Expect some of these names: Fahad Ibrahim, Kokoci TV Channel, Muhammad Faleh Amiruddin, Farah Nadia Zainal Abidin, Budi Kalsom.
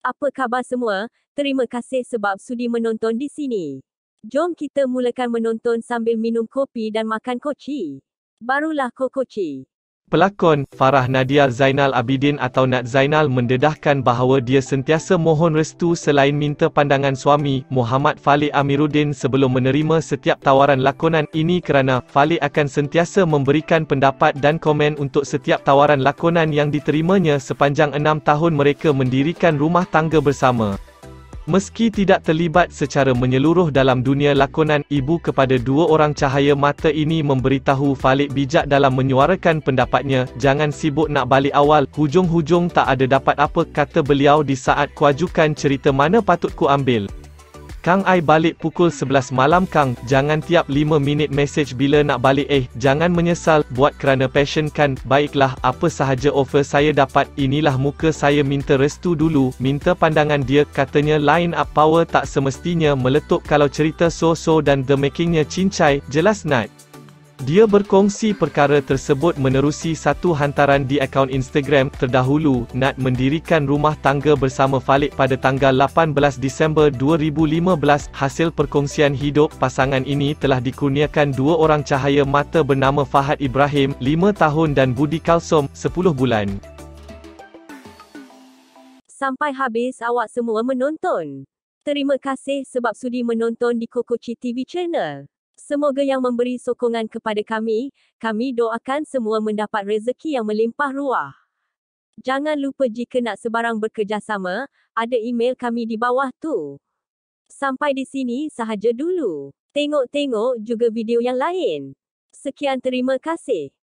Apa khabar semua? Terima kasih sebab sudi menonton di sini. Jom kita mulakan menonton sambil minum kopi dan makan koci. Barulah Kokoci. Pelakon, Farah Nadia Zainal Abidin atau Nat Zainal mendedahkan bahawa dia sentiasa mohon restu selain minta pandangan suami, Muhammad Faleh Amiruddin sebelum menerima setiap tawaran lakonan. Ini kerana Faleh akan sentiasa memberikan pendapat dan komen untuk setiap tawaran lakonan yang diterimanya sepanjang 6 tahun mereka mendirikan rumah tangga bersama. Meski tidak terlibat secara menyeluruh dalam dunia lakonan, ibu kepada 2 orang cahaya mata ini memberitahu Faleh bijak dalam menyuarakan pendapatnya. Jangan sibuk nak balik awal, hujung-hujung tak ada dapat apa, kata beliau di saat kuajukan cerita mana patut ku ambil. Kang I balik pukul 11 malam Kang, jangan tiap 5 minit mesej bila nak balik jangan menyesal, buat kerana passion kan. Baiklah, apa sahaja offer saya dapat, inilah muka saya minta restu dulu, minta pandangan dia, katanya. Line up power tak semestinya meletup kalau cerita so-so dan the makingnya cincai, jelas Nat. Dia berkongsi perkara tersebut menerusi satu hantaran di akaun Instagram. Terdahulu, Nat mendirikan rumah tangga bersama Faleh pada tanggal 18 Disember 2015. Hasil perkongsian hidup pasangan ini telah dikurniakan 2 orang cahaya mata bernama Fahad Ibrahim, 5 tahun dan Budi Kalsom, 10 bulan. Sampai habis awak semua menonton. Terima kasih sebab sudi menonton di Kokoci TV Channel. Semoga yang memberi sokongan kepada kami, kami doakan semua mendapat rezeki yang melimpah ruah. Jangan lupa jika nak sebarang bekerjasama, ada email kami di bawah tu. Sampai di sini sahaja dulu. Tengok-tengok juga video yang lain. Sekian, terima kasih.